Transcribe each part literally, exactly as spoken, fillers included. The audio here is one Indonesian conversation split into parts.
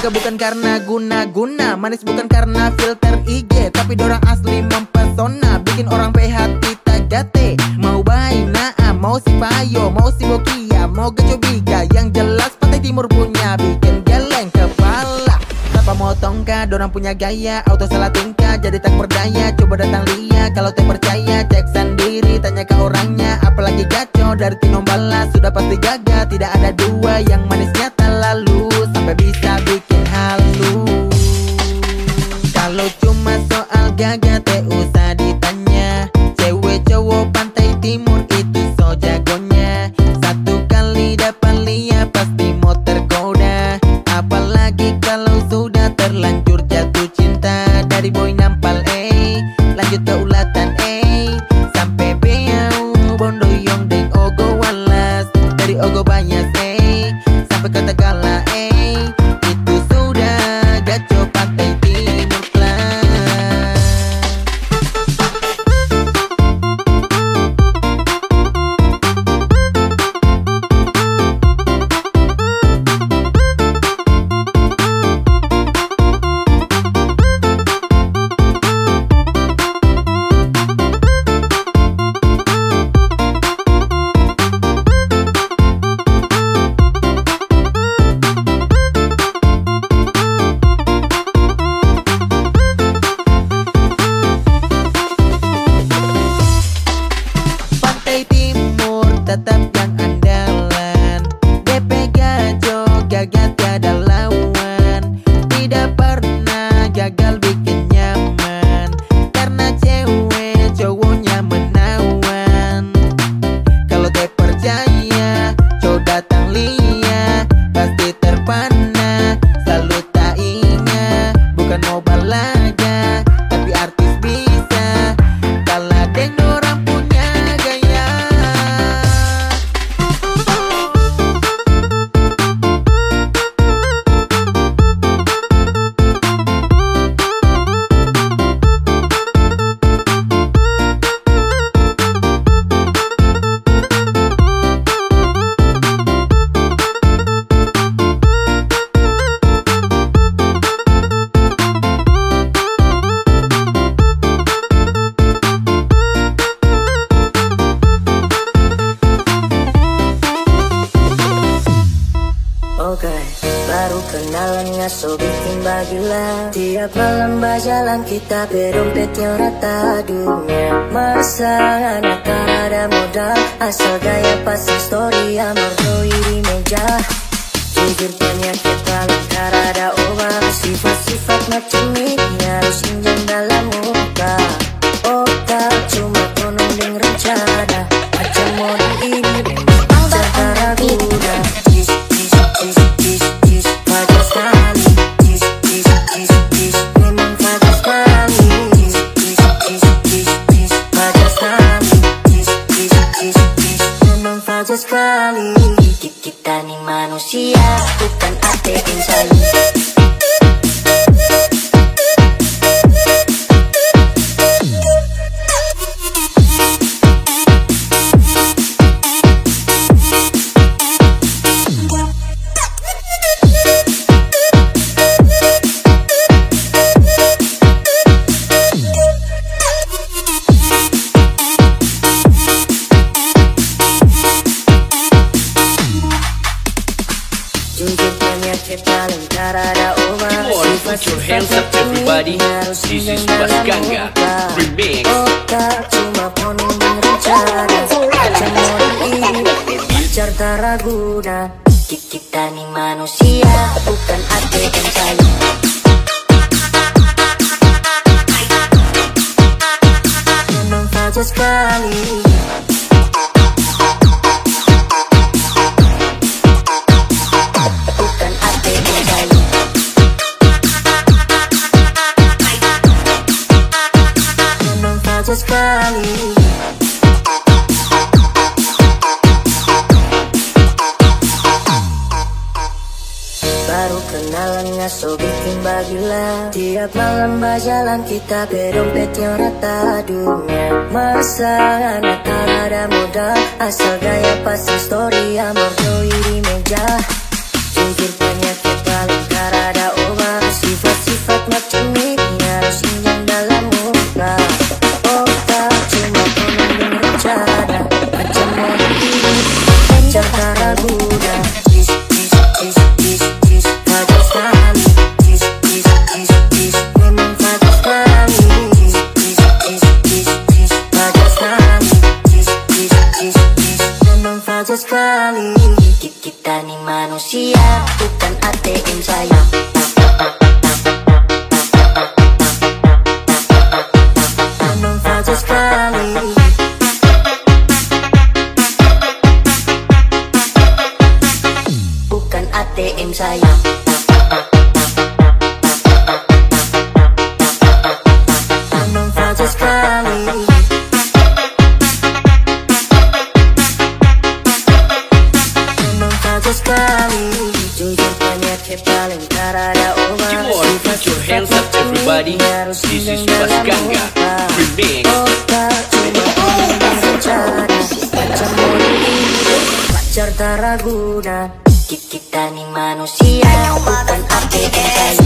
Semoga bukan karena guna-guna, manis bukan karena filter I G, tapi dorang asli mempesona, bikin orang P H T tagate. Mau Baina, mau si Payo, mau si Bokia, mau Gejo Biga, yang jelas Pantai Timur punya, bikin geleng kepala. Tanpa motong kah, dorang punya gaya, auto salah tingkah, jadi tak berdaya. Coba datang lihat, kalau tak percaya, cek sendiri, tanya ke orangnya. Apalagi Gaco dari Tinombala, sudah pasti gagal, tidak ada dua yang manisnya tak lalu. Bisa bikin halu. Kalau cuma soal gagah teh usah ditanya, cewek cowok Pantai Timur itu so jagonya. Satu kali dapat lihat pasti mau tergoda, apalagi kalau sudah terlanjur jatuh cinta. Dari boy nampal eh, lanjut ke ulatan eh, sampai beau bondoyong deng ogo walas. Dari ogo banyak eh, sampai kata kalah eh, tetap yang andalan. D P Gajo gagal tiada lawan, tidak pernah gagal bikin nyaman, karena cewek cowoknya menawan. Kalau tak percaya, cow datang liat, pasti terpana, selalu tak ingat. Bukan mau balaga, tapi artis bisa kalah dengan orang punya gaya. Baru kenalan ngaso bikin bagilah. Tiap malam bajalan kita berompetnya rata dunia. Masalah anak ada modal, asal gaya pasang story amor doi di meja. Jujur penyakit paling tak ada obat, sifat-sifat macam ini harus injam dalam muka. Otak cuma konon deng rencana, macam model ini cara guna. Sekali kita nih manusia, bukan ate insan. Put your hands up everybody, this is Bas Ganga Remix. Bicar tak ragu dah, kita nih manusia, bukan A T M sayu. Memang saja sekali. Sekali baru kenalan ngaso bikin bagilah. Tiap malam bajalan kita berompetnya rata dunia. Masalah anak ada modal, asal gaya pasang story amor doi di meja. Jujur penyakit paling tak ada bukan A T M saya. Namun saja sekali bukan A T M saya. Namun saja sekali sekali, jujur penyakit paling terada obat. Come on, put your hands up everybody. This is Mas Gangga remix. Wajar tak ragu dan kita nih manusia, bukan A T M.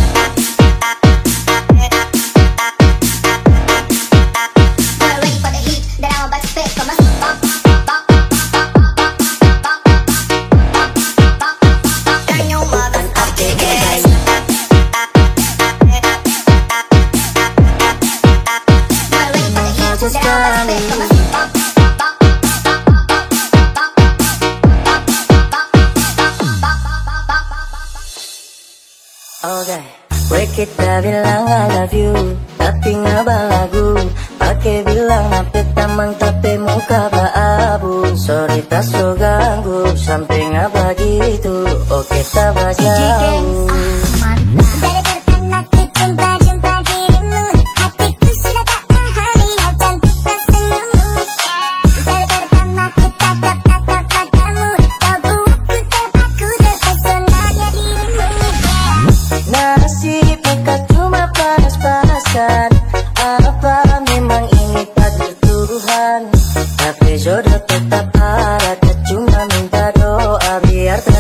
Sekali okay. Weh kita bilang I love you, tapi ngabal lagu. Pake bilang nape tamang tapi muka baabu. Sorry tak so ganggu, sampai ngabal gitu. Oke okay, tak bajau. Kita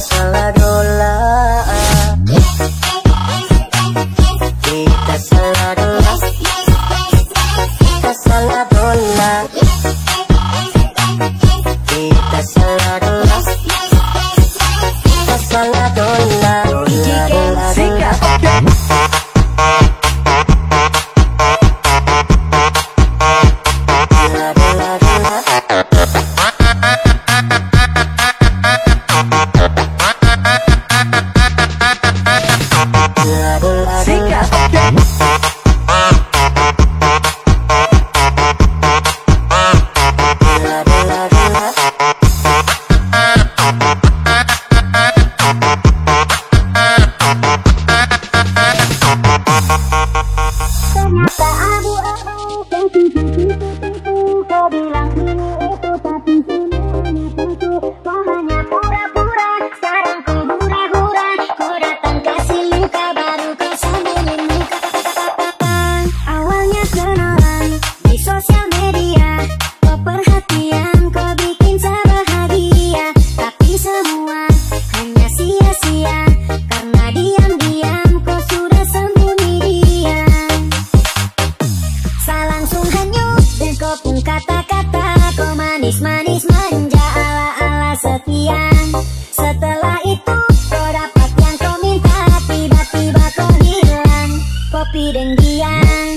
salah dolar, kita salah dolar. Manis manis manja ala ala sekian. Setelah itu kau dapat yang kau minta, tiba-tiba kau hilang. Kopi denggian.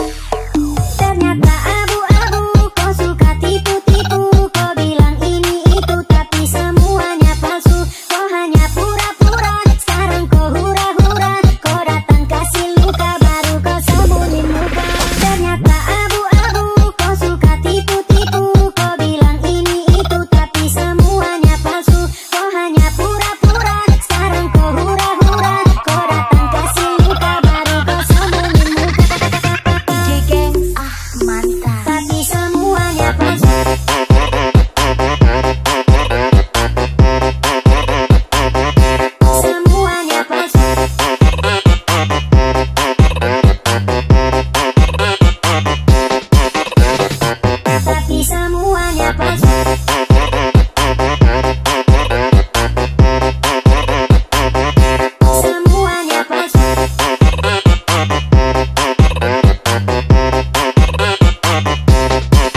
Ternyata abu-abu, kau suka tipu-tipu. Kau bilang ini itu tapi semuanya palsu. Kau hanya pura-pura, sekarang kau hura-hura. Kau datang kasih luka, baru kau sembunyi muka. Ternyata abu-abu, kau suka tipu-tipu. Kau bilang ini itu tapi semuanya palsu. Kau hanya pura-pura, sekarang kau hura-hura. Kau datang kasih luka, baru kau sembunyi muka. Jegeng, ah mantap, tapi semuanya palsu.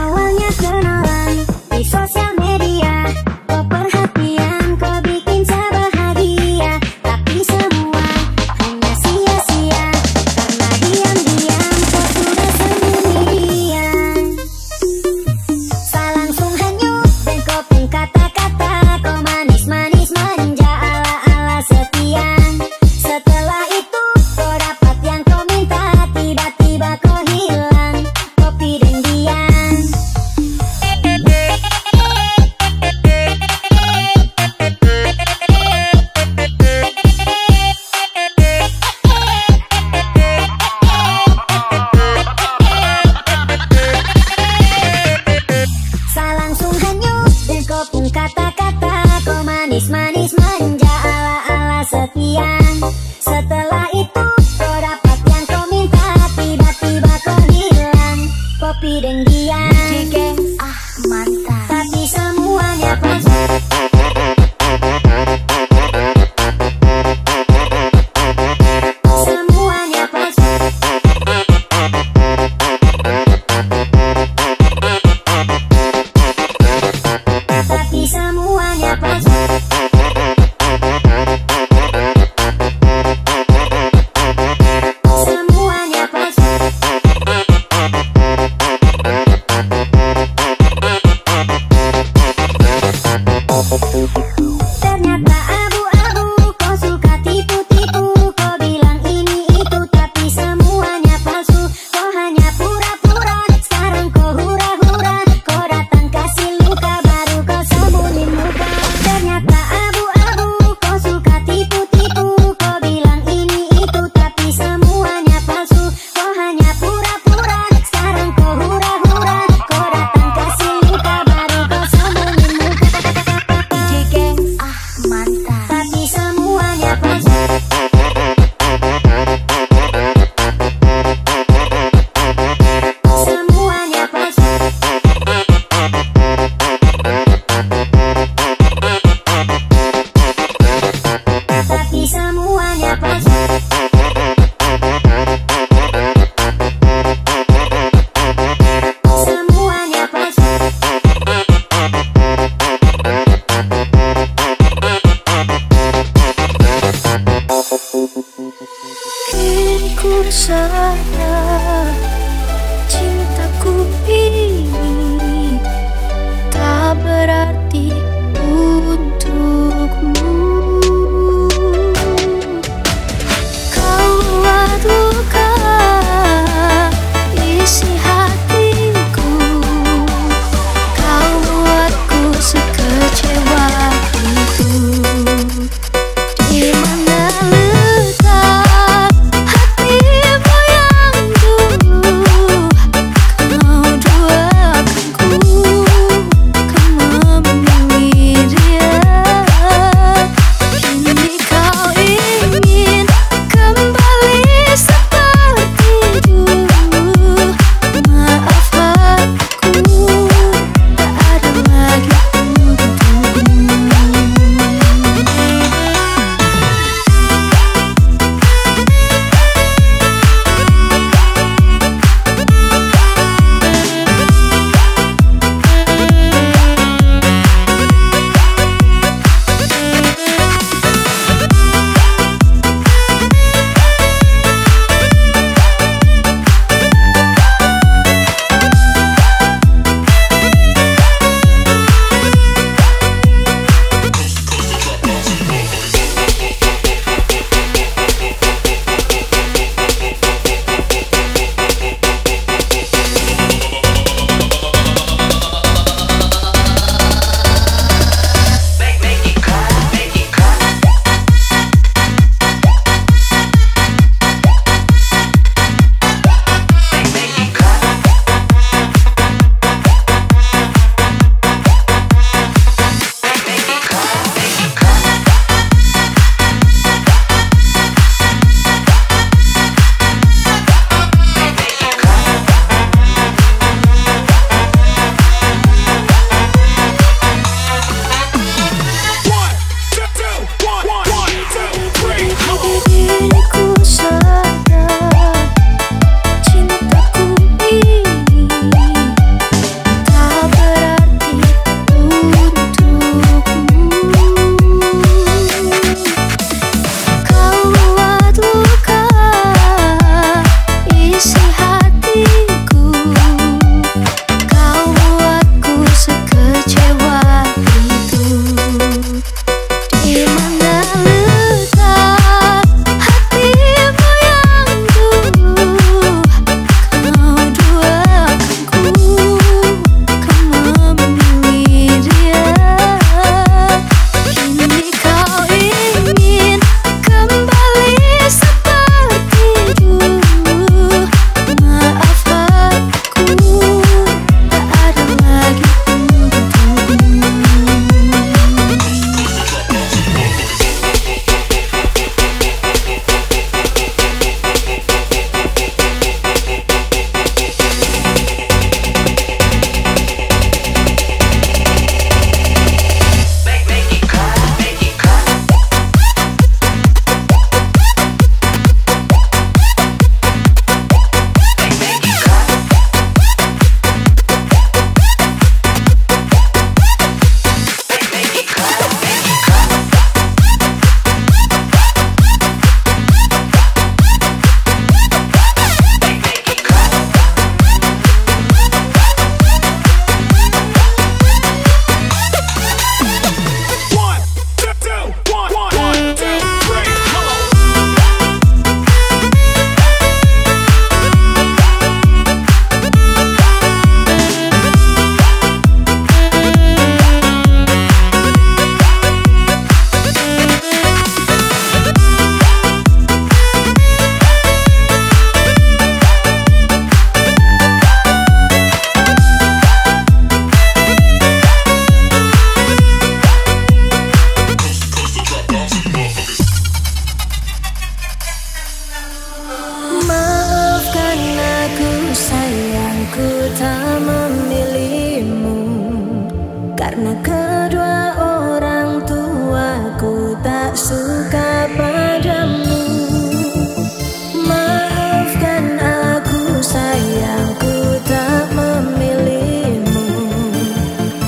Awalnya kenalan di sosial media, kau perhatian, kau bikin saya bahagia. Tapi semua hanya sia-sia, karena diam-diam kau sudah sendirian. Saya langsung hanyut dan kau pun kata-kata. Kau manis-manis manja ala-ala sekian. Setelah itu kau dapat yang kau minta, tiba-tiba kau hilang. Kopi dan kata-kata, kau manis-manis manja ala-ala sekian. Setelah itu kau dapat yang kau minta, tiba-tiba kau hilang. Kopi denggian. Jegeng, ah mantap, tapi semuanya palsu. Karena kedua orang tuaku tak suka padamu. Maafkan aku sayang, ku tak memilihmu.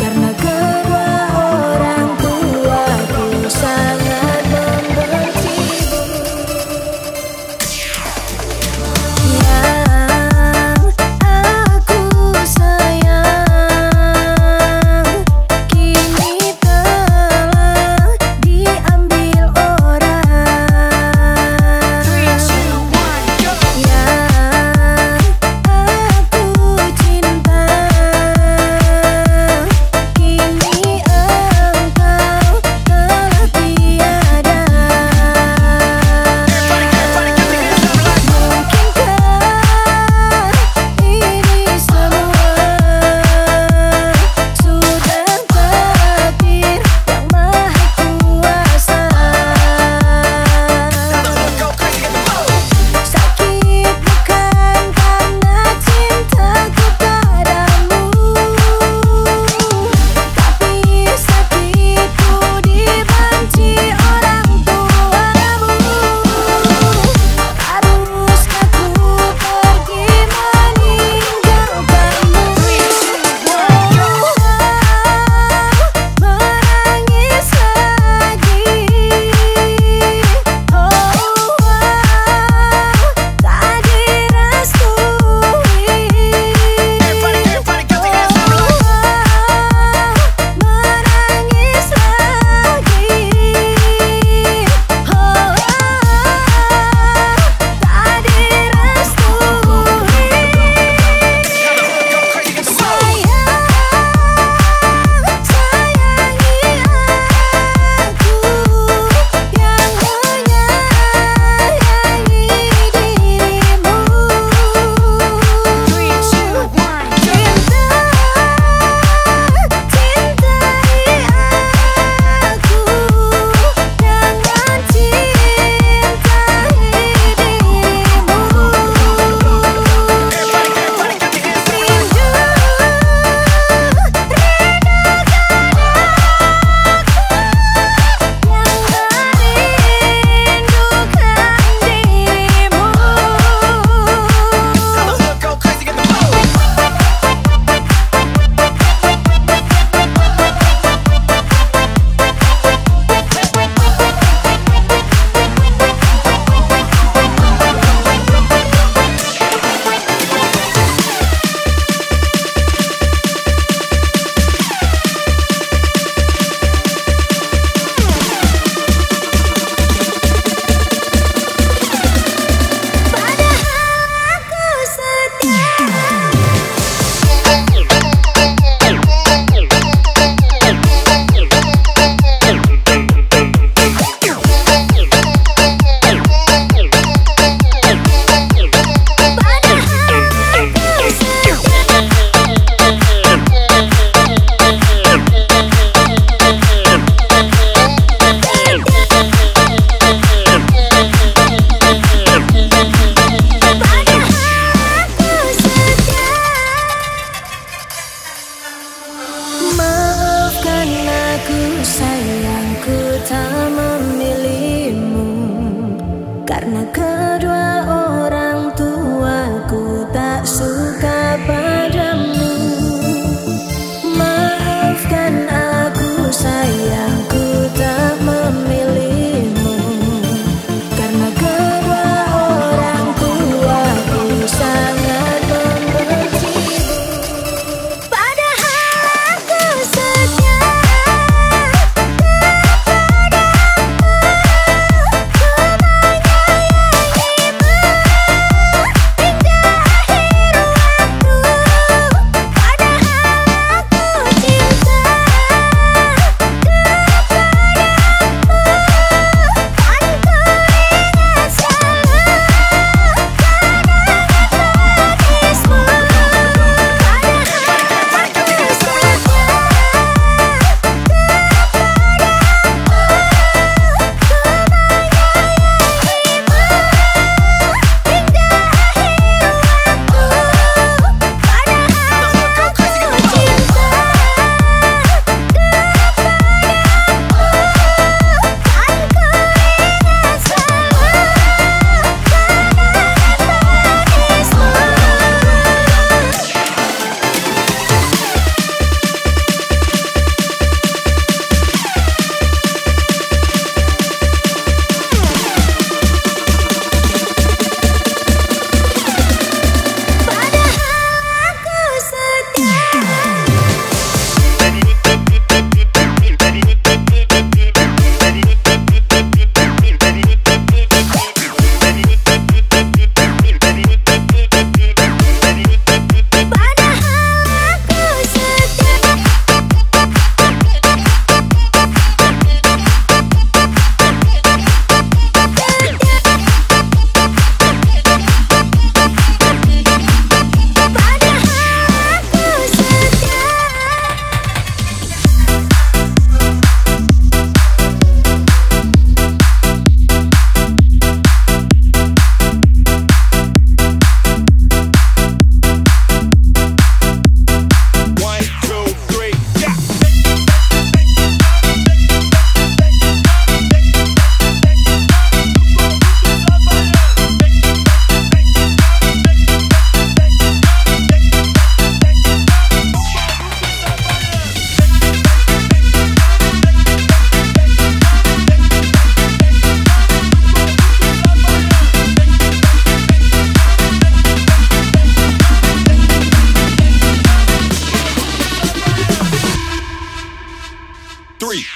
Karena kedua orang tuaku sangat membencimu. Sayangku tak memilihmu. Karena kedua orang tuaku tak suka padamu. Maafkan aku sayangku tak memilihmu. Karena kedua orang tuaku sangat membencimu. Padahal aku setia.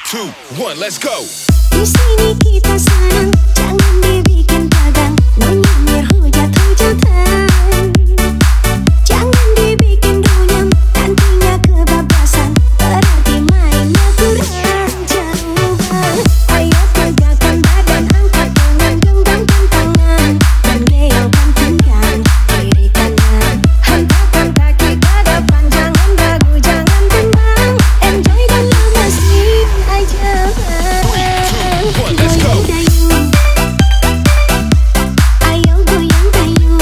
two, one, let's go. Di sini kita senang, jangan dibikin tegang, menyindir hujat-hujatan. Jangan dibikin runyam, nantinya kebabasan, berarti mainnya kurang jauhan. Ayo tegakkan badan, angkat tangan, genggamkan tangan, dan leokan tangan, kiri kanan, hantarkan kaki ke depan, jangan ragu, jangan tenang, enjoy dan lepasin aja. Let's go. Ayo goyang dayung,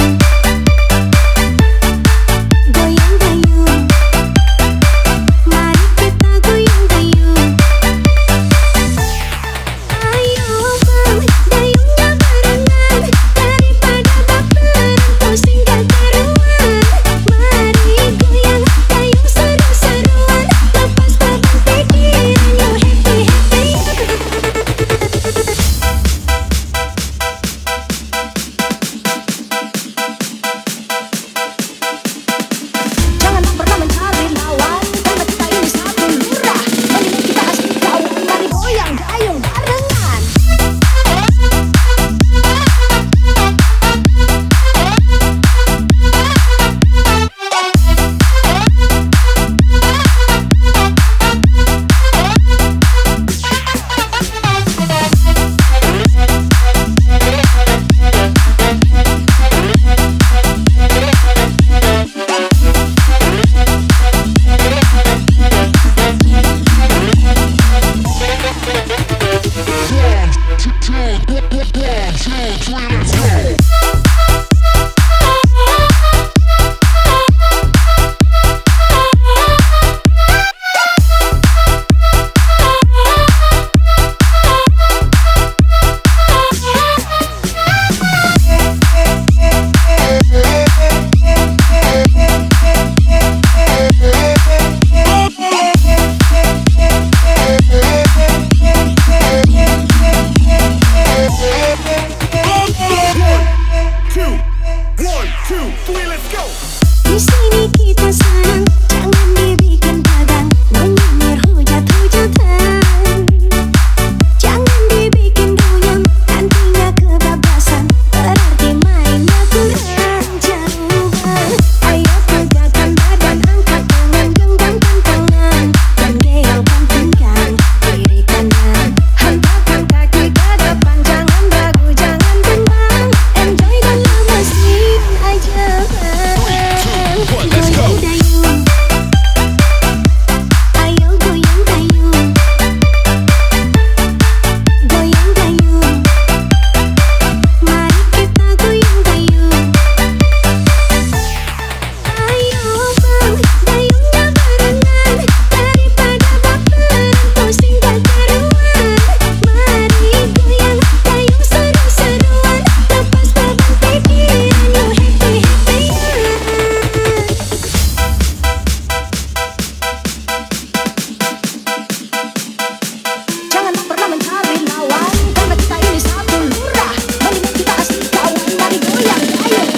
goyang dayung, mari kita goyang dayung. Ayo bang, dayungnya barengan, daripada baperan pusing gak karuan. Mari goyang dayung seru-seruan, lepaskan pikiran, yo happy happy. Janganlah pernah mencari lawan, karena kita ini satu lurah. Mendingan kita asli kawan, mari goyang dayung barengan. Di sini kita senang, jangan dibikin tegang, menyindir hujat-hujatan. Jangan dibikin runyam, nantinya kebabasan, berarti mainnya kurang jauhan. Ayo tegakkan badan, angkat tangan, genggamkan tangan, dan leokan tangan, kiri kanan, hantarkan kaki ke depan, jangan ragu, jangan tenang, enjoy dan lepasin aja. One, let's go. Ayo goyang dayung, goyang dayung, mari kita goyang dayung. Ayo bang, dayungnya barengan, daripada baperan pusing gak karuan. Mari goyang dayung seru-seruan, lepas beban pikiran, yo happy happy. Janganlah pernah mencari lawan, karena kita ini satu lurah. Mendingan kita asli kawan, mari goyang dayung barengan.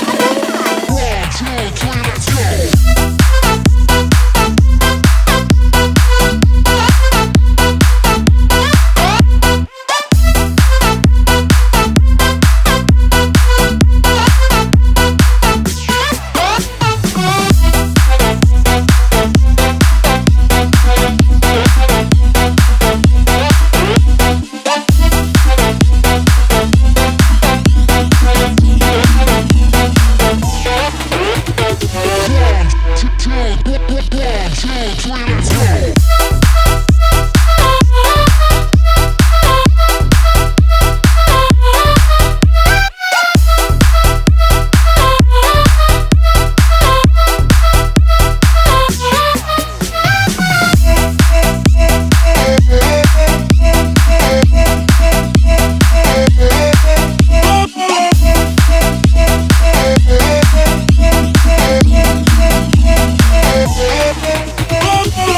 Hey, hey, hey, hey.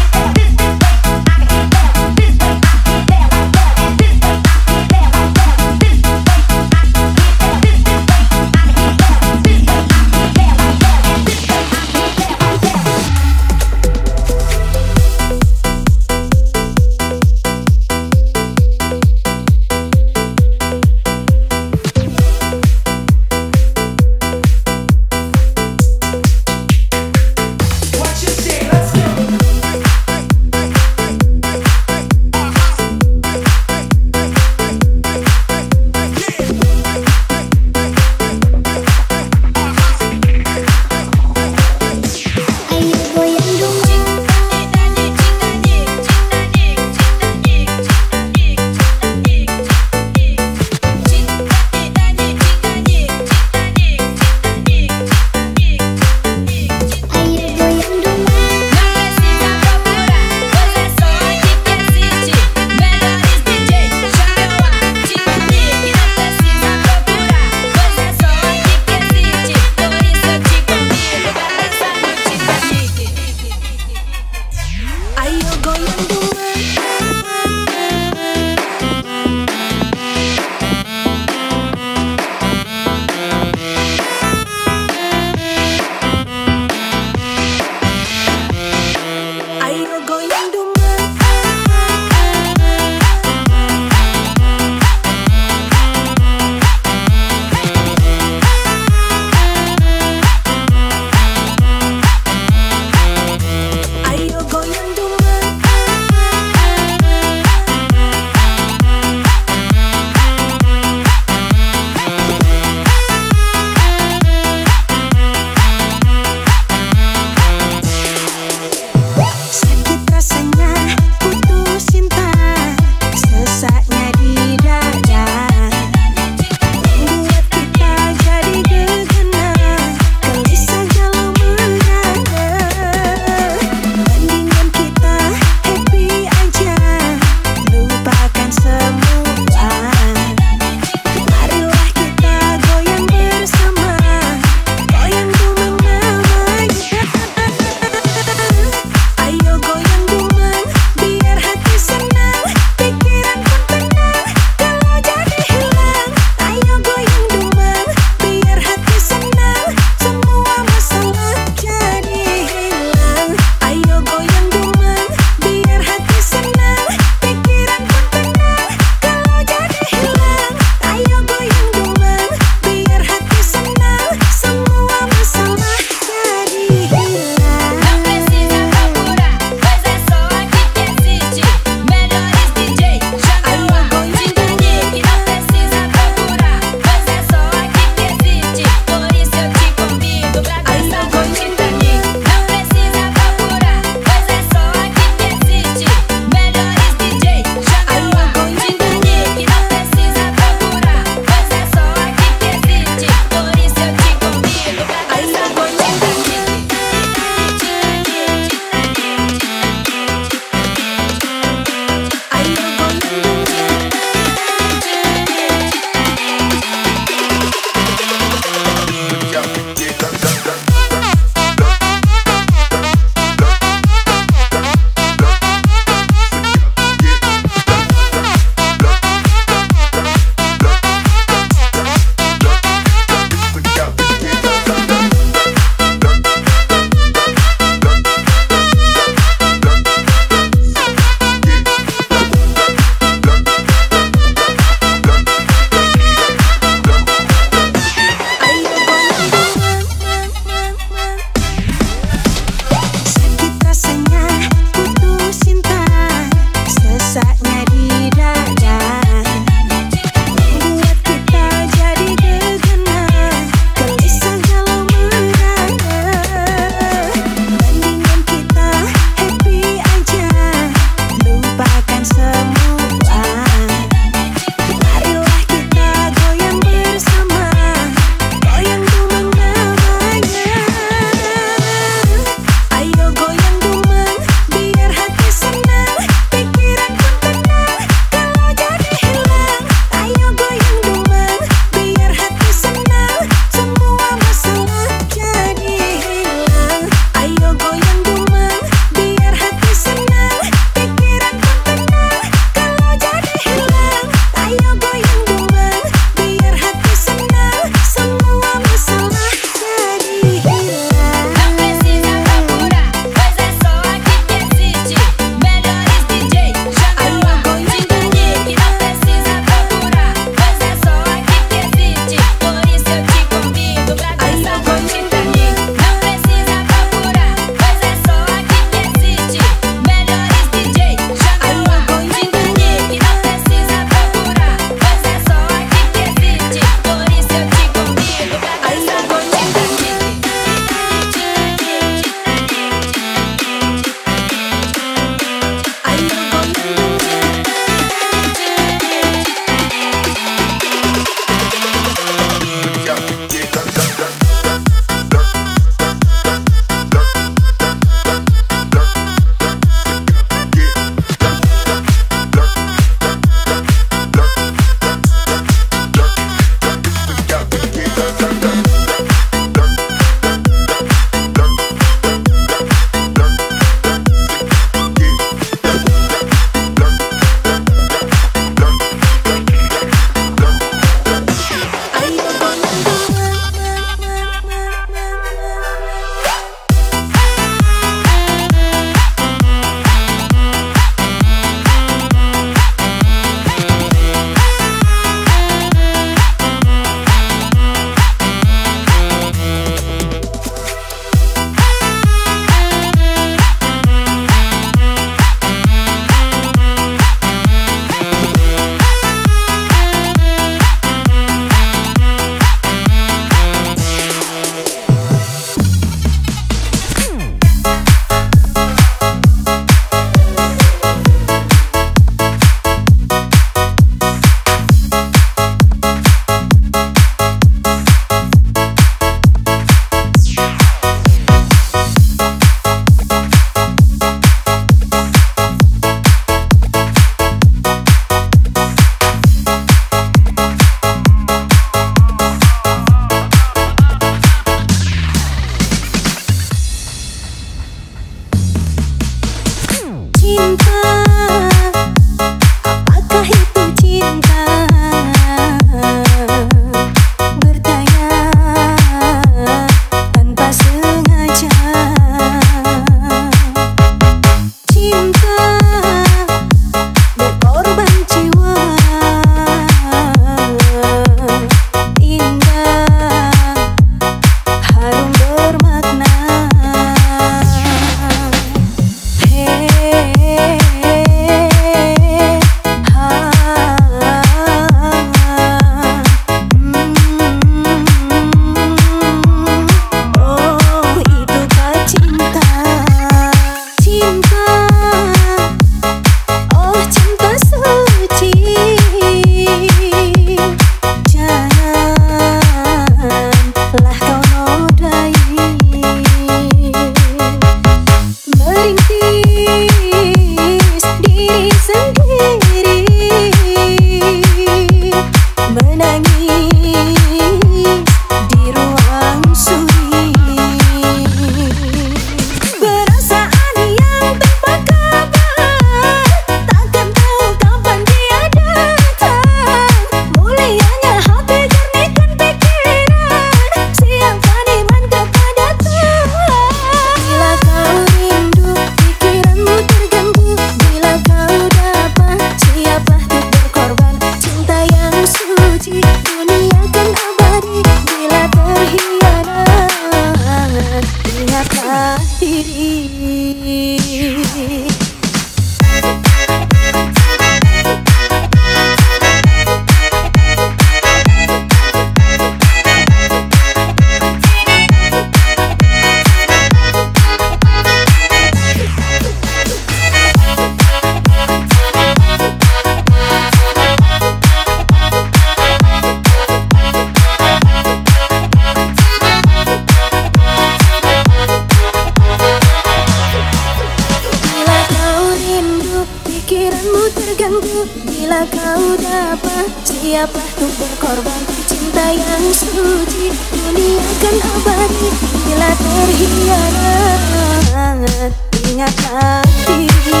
saya patuh berkorban cinta yang suci, dunia kan abadi bila terhianat. Ingat hati, bila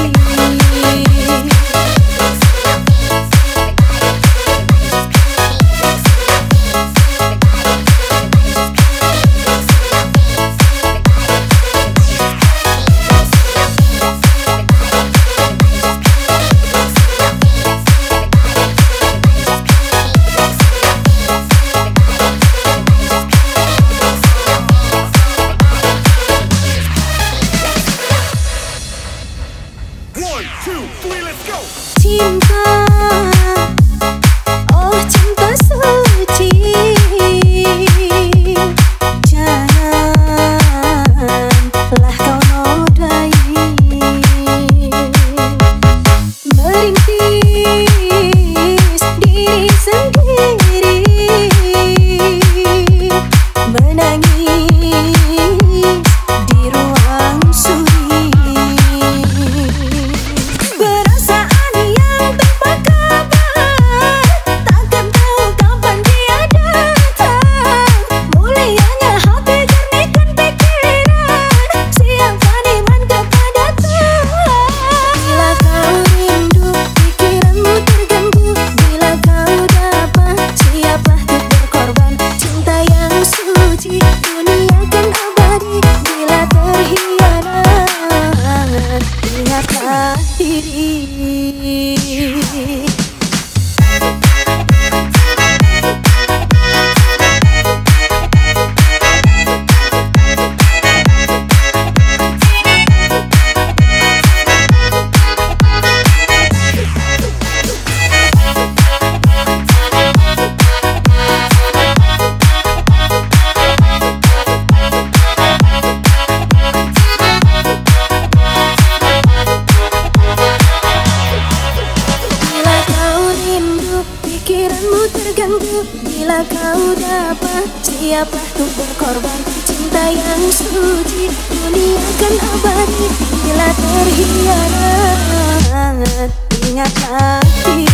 kau dapat, siapa tuh berkorban cinta yang suci, dunia kan abadi bila terhianat. Ingat hati,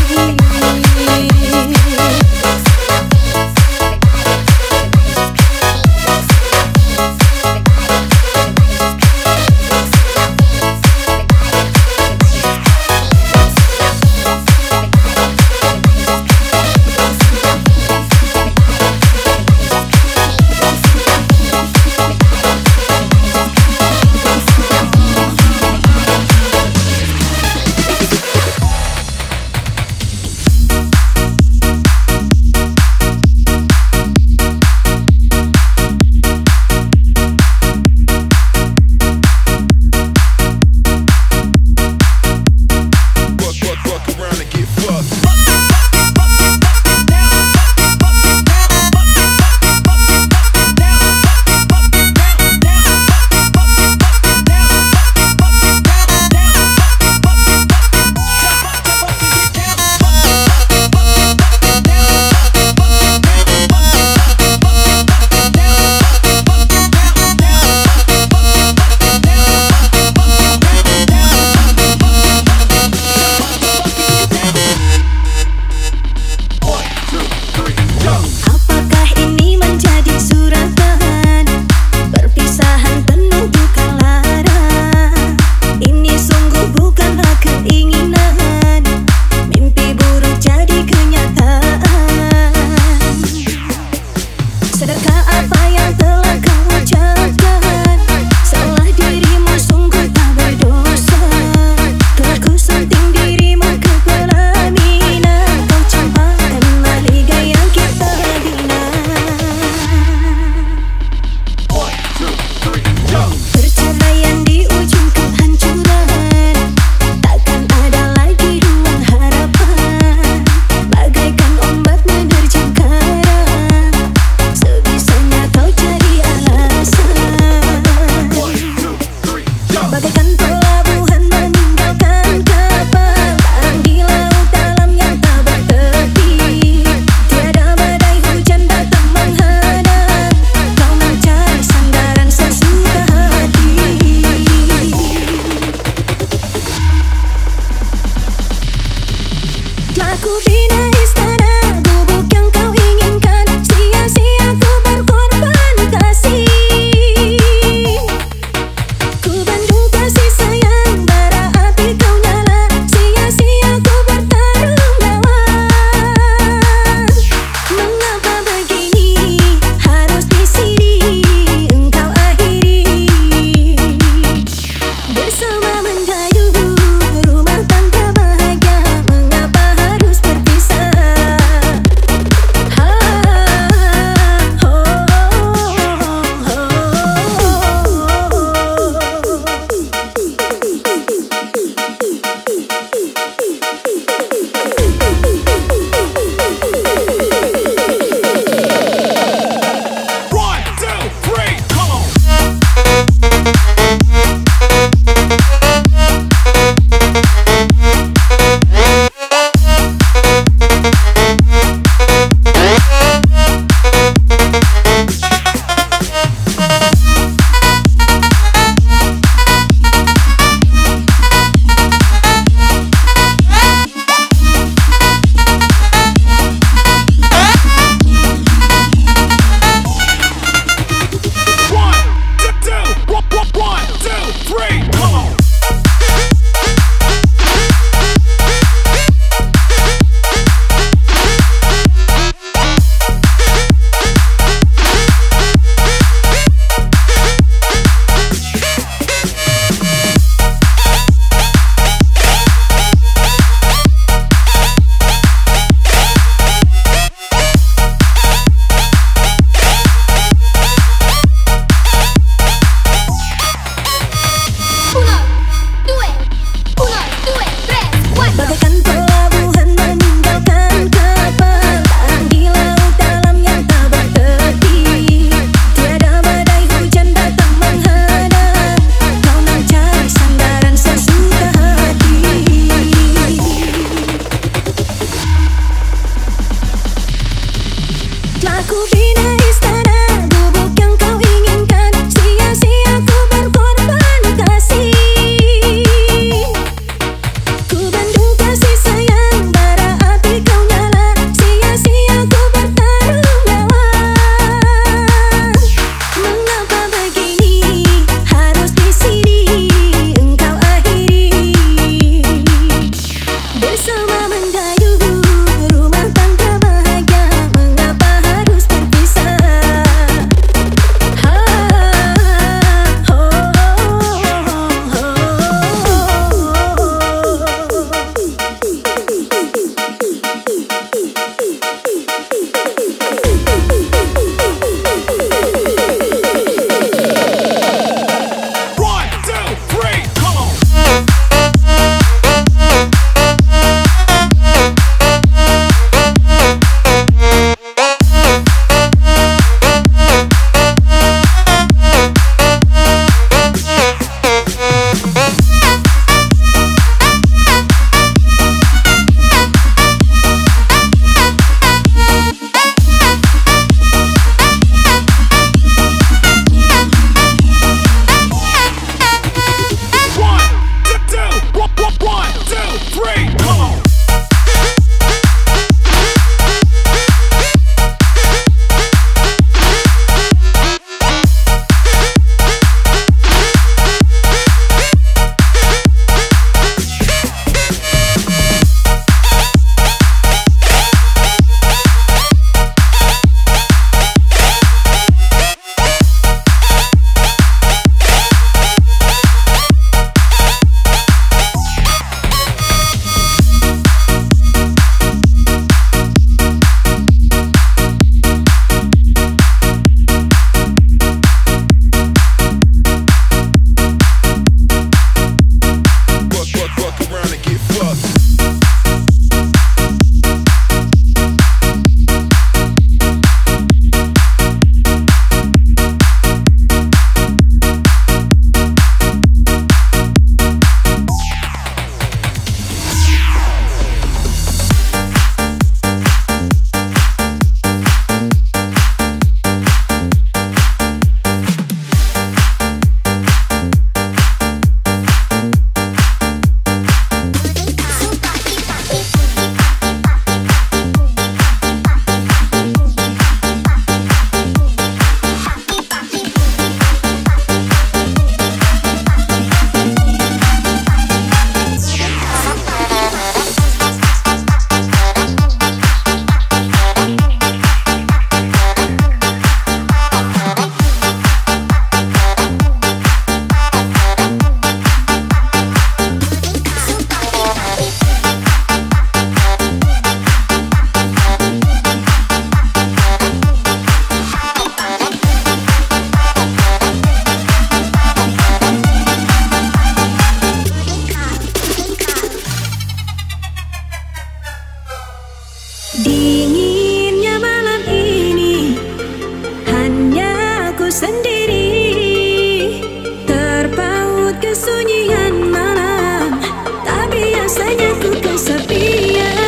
sendiri, terpaut kesunyian malam, tak biasanya ku kesepian.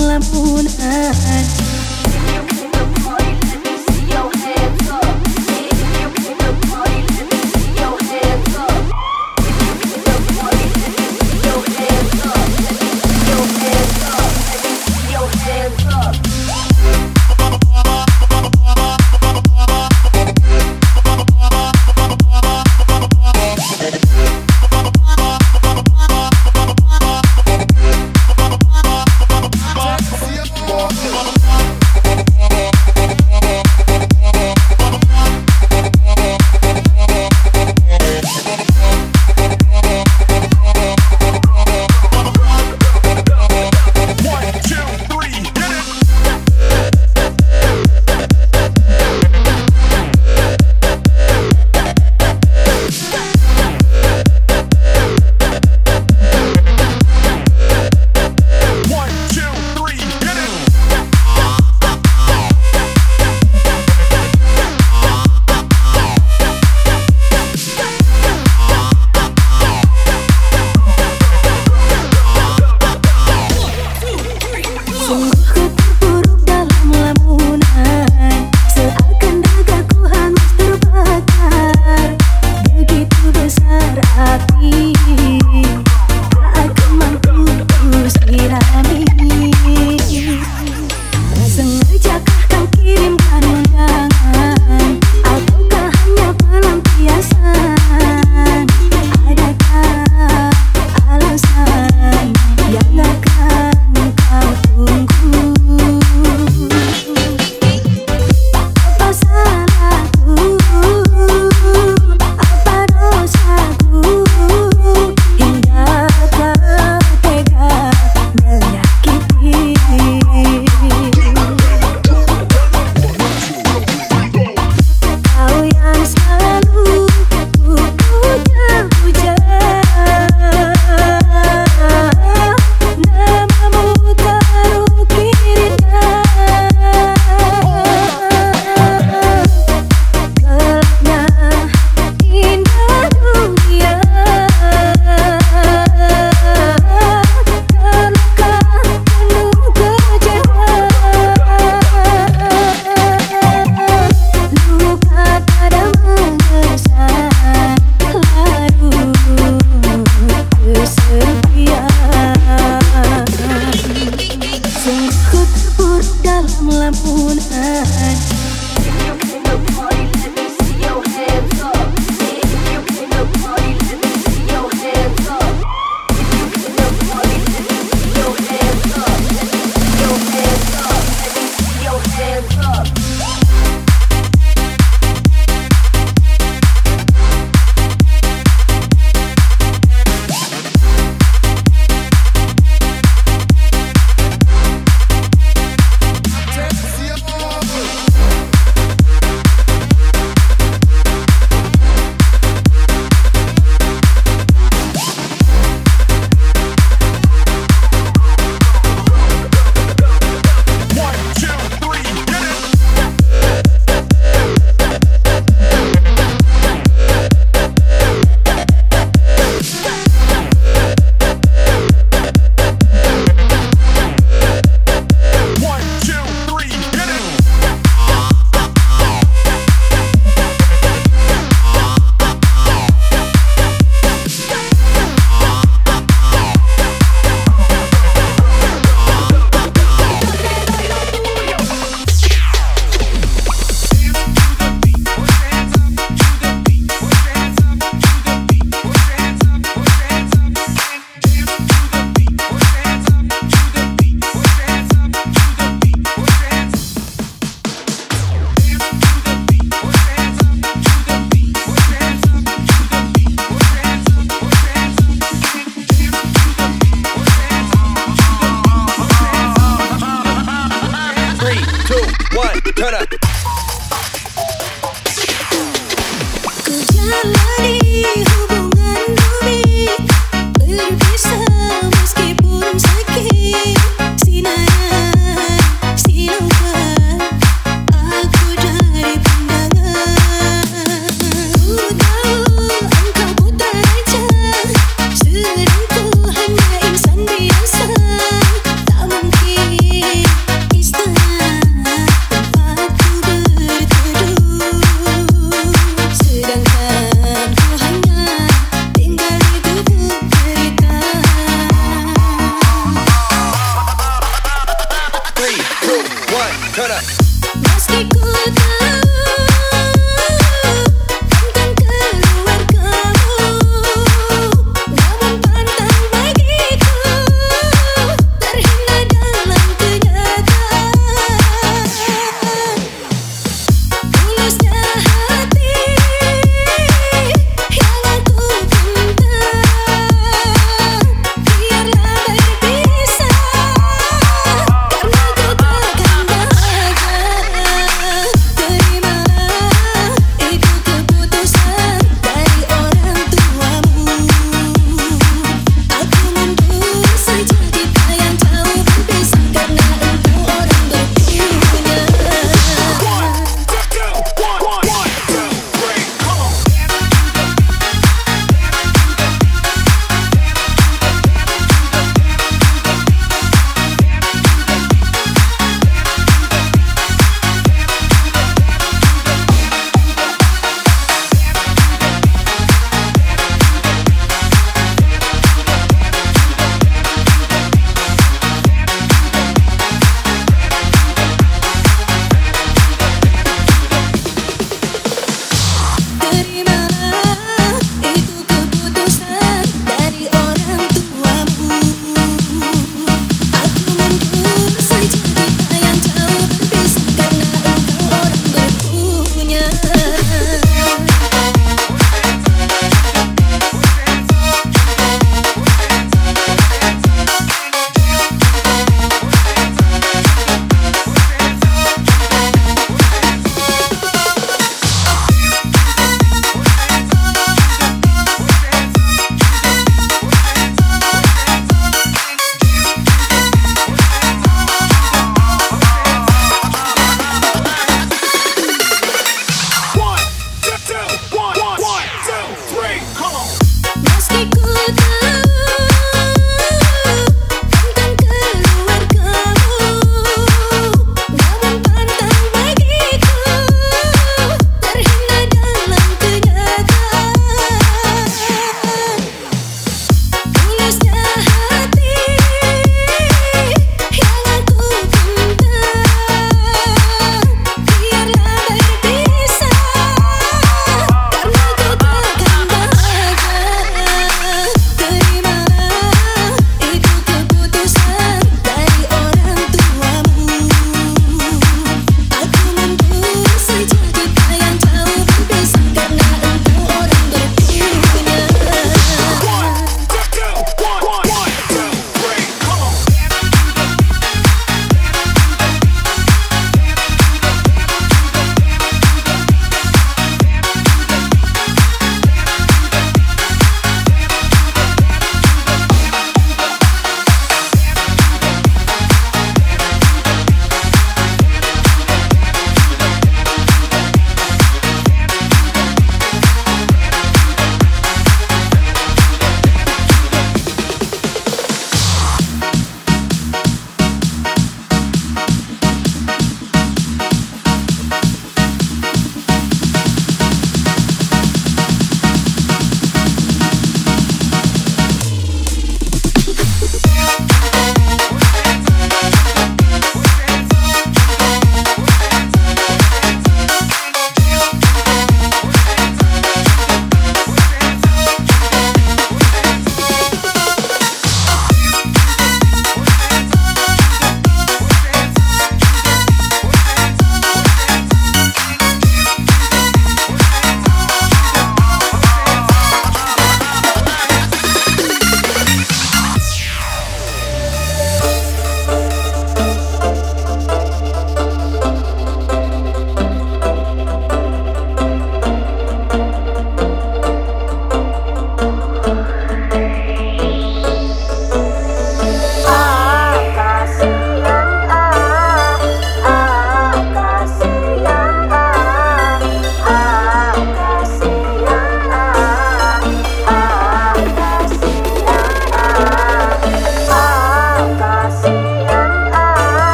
Terima kasih.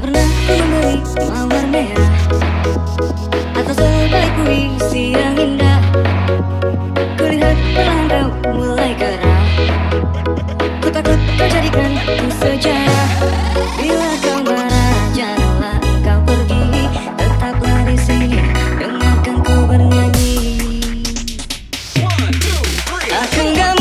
tak pernah diberi mawar merah atau sebagai puisi yang indah. Kulihat perlahan kau mulai karam, ku takut kau jadikan ku sejarah. Bila kau marah janganlah kau pergi, tetaplah di sini dengarkan ku bernyanyi. Aku gak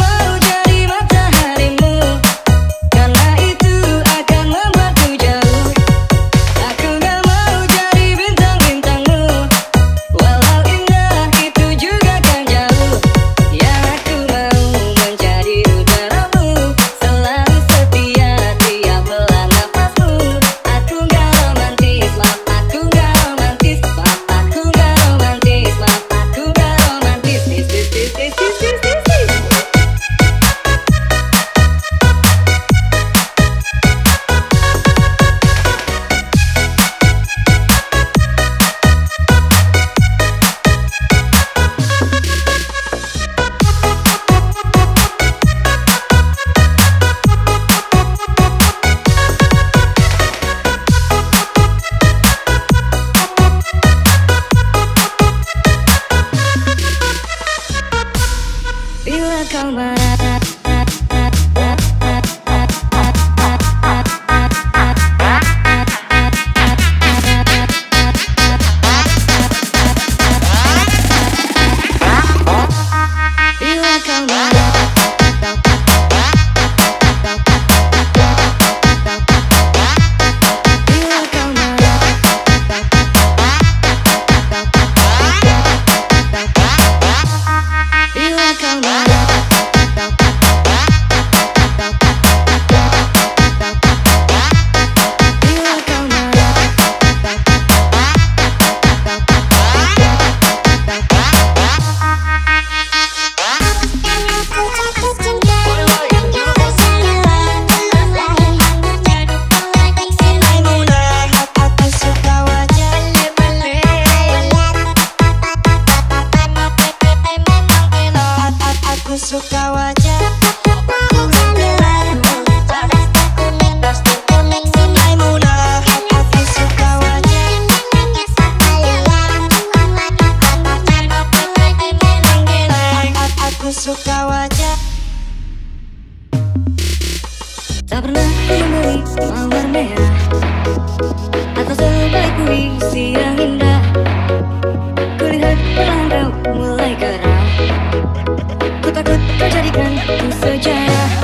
bila kau marah, bila kau marah. Suka wajah aku suka wajah. Tak pernah diberi mawar merah atau sebagai puisi yang indah. Kulihat perlahan kau mulai karam, ku takut kau jadikan ku sejarah.